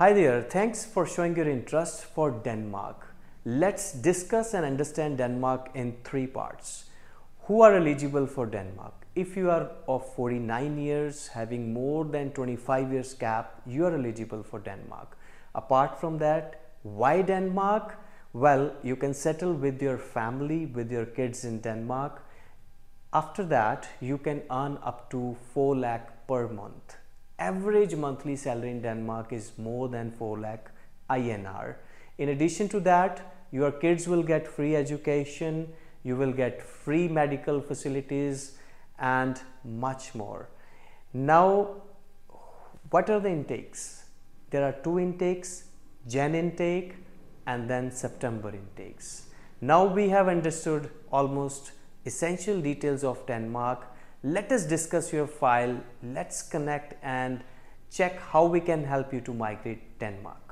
Hi there, thanks for showing your interest for Denmark. Let's discuss and understand Denmark in three parts. Who are eligible for Denmark? If you are of 49 years, having more than 25 years cap, you are eligible for Denmark. Apart from that, why Denmark? Well, you can settle with your family, with your kids in Denmark. After that, you can earn up to 4 lakh per month. Average monthly salary in Denmark is more than 4 lakh INR. In addition to that, your kids will get free education, you will get free medical facilities and much more. Now, what are the intakes? There are two intakes, Jan intake and then September intakes. Now we have understood almost essential details of Denmark. Let us discuss your file. Let's connect and check how we can help you to migrate Denmark.